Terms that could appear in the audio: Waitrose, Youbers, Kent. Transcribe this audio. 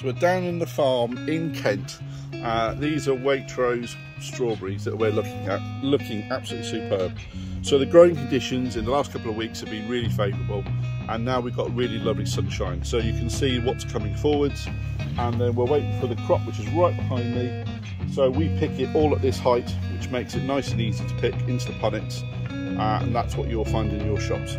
So we're down in the farm in Kent. These are Waitrose strawberries that we're looking at, looking absolutely superb. So the growing conditions in the last couple of weeks have been really favourable, and now we've got really lovely sunshine. So you can see what's coming forwards, and then we're waiting for the crop, which is right behind me. So we pick it all at this height, which makes it nice and easy to pick into the punnets, and that's what you'll find in your shops.